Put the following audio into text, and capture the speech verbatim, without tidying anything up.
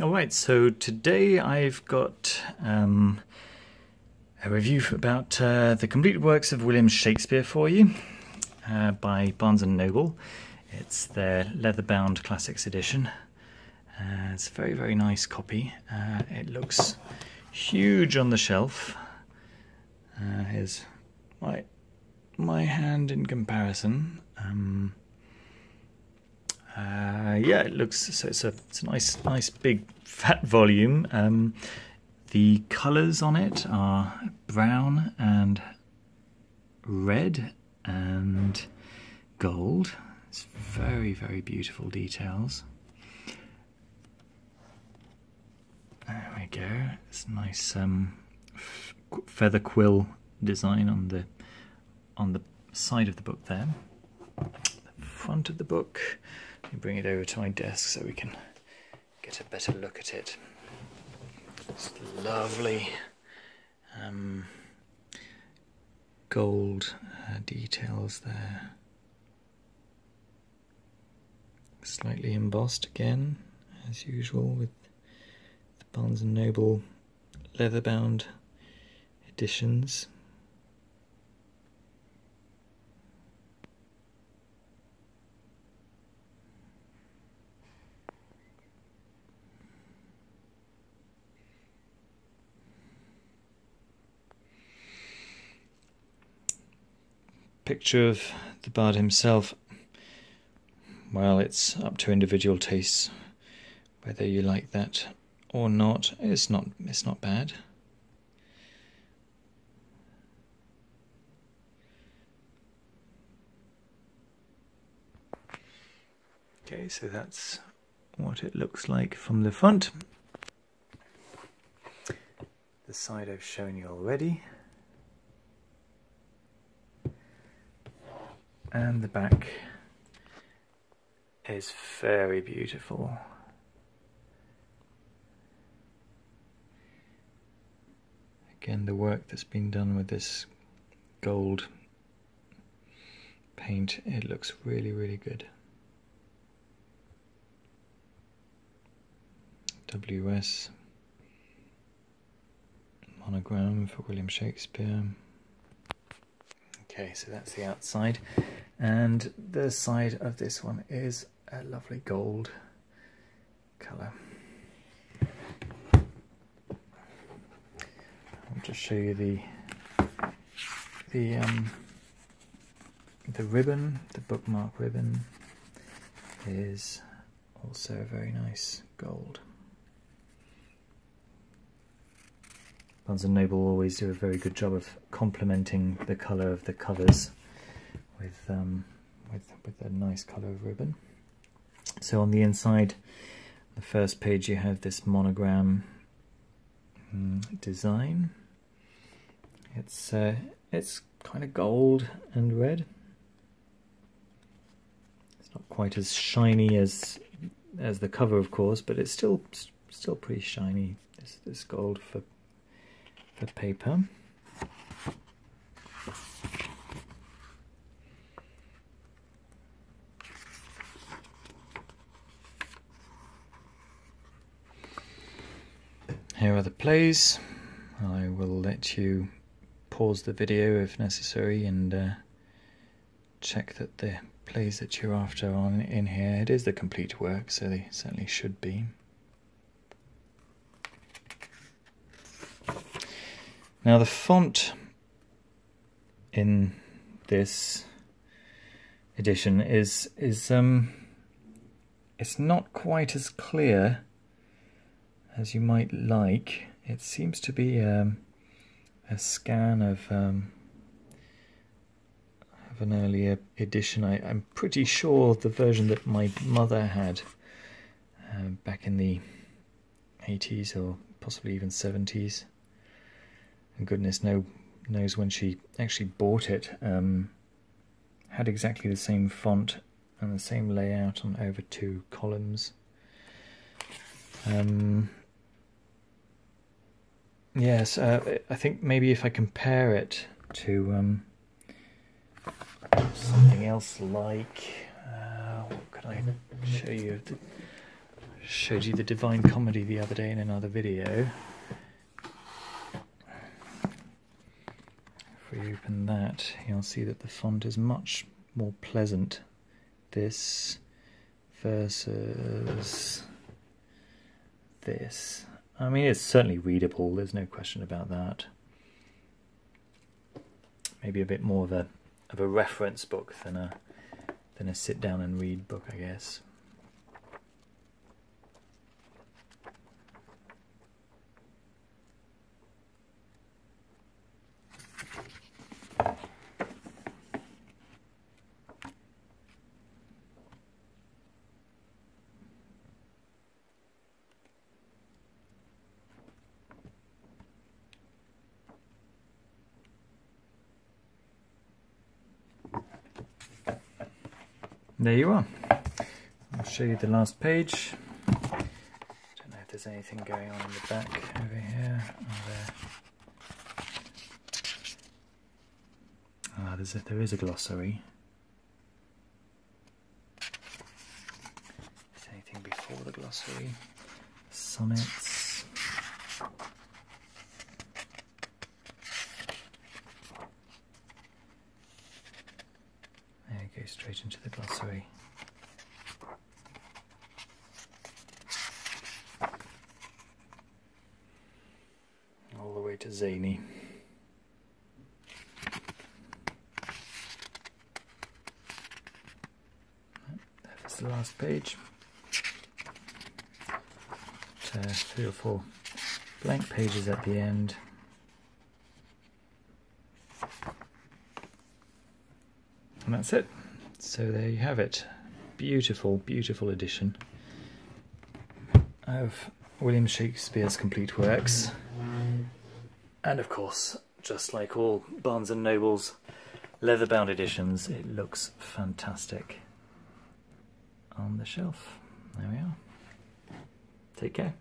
Alright, so today I've got um, a review about uh, the complete works of William Shakespeare for you uh, by Barnes and Noble. It's their leather-bound classics edition. Uh, it's a very, very nice copy. Uh, it looks huge on the shelf. Uh, here's my, my hand in comparison. Um, Uh, yeah, it looks so. It's a, it's a nice, nice big fat volume. Um, the colours on it are brown and red and gold. It's very, very beautiful details. There we go. It's a nice um, feather quill design on the on the side of the book there. The front of the book. Let me bring it over to my desk so we can get a better look at it. It's lovely um, gold uh, details there. Slightly embossed again, as usual with the Barnes and Noble leather-bound editions. Picture of the bard himself. Well, it's up to individual tastes whether you like that or not. It's not it's not bad. Okay, so that's what it looks like from the front. The side I've shown you already. And the back is very beautiful. Again, the work that's been done with this gold paint, it looks really, really good. W S monogram for William Shakespeare. Okay, so that's the outside, and the side of this one is a lovely gold colour. I'll just show you the the um, the ribbon. The bookmark ribbon is also a very nice gold. Barnes and Noble always do a very good job of complementing the colour of the covers with, um, with with a nice colour of ribbon. So on the inside, the first page, you have this monogram um, design. It's uh, it's kind of gold and red. It's not quite as shiny as as the cover, of course, but it's still still pretty shiny. This this gold for. The paper. Here are the plays. I will let you pause the video if necessary and uh, check that the plays that you're after are in here. It is the complete work, so they certainly should be. Now the font in this edition is is um it's not quite as clear as you might like. It seems to be um, a scan of um, of an earlier edition. I, I'm pretty sure the version that my mother had uh, back in the eighties or possibly even seventies. Goodness no, knows when she actually bought it, um, had exactly the same font and the same layout on over two columns. Um, yes, uh, I think maybe if I compare it to um, something else like... Uh, what could I show you? showed you the Divine Comedy the other day in another video. If we open that, you'll see that the font is much more pleasant. This versus this. I mean, it's certainly readable, there's no question about that. Maybe a bit more of a of a reference book than a than a sit down and read book, I guess. There you are. I'll show you the last page. I don't know if there's anything going on in the back over here. Oh, there. Ah, there's a, there is a glossary. Is there anything before the glossary? Sonnets. Go straight into the glossary. All the way to zany. That's the last page. Uh, three or four blank pages at the end. And that's it. So there you have it. Beautiful, beautiful edition of William Shakespeare's complete works. And of course, just like all Barnes and Noble's leather-bound editions, it looks fantastic on the shelf. There we are. Take care.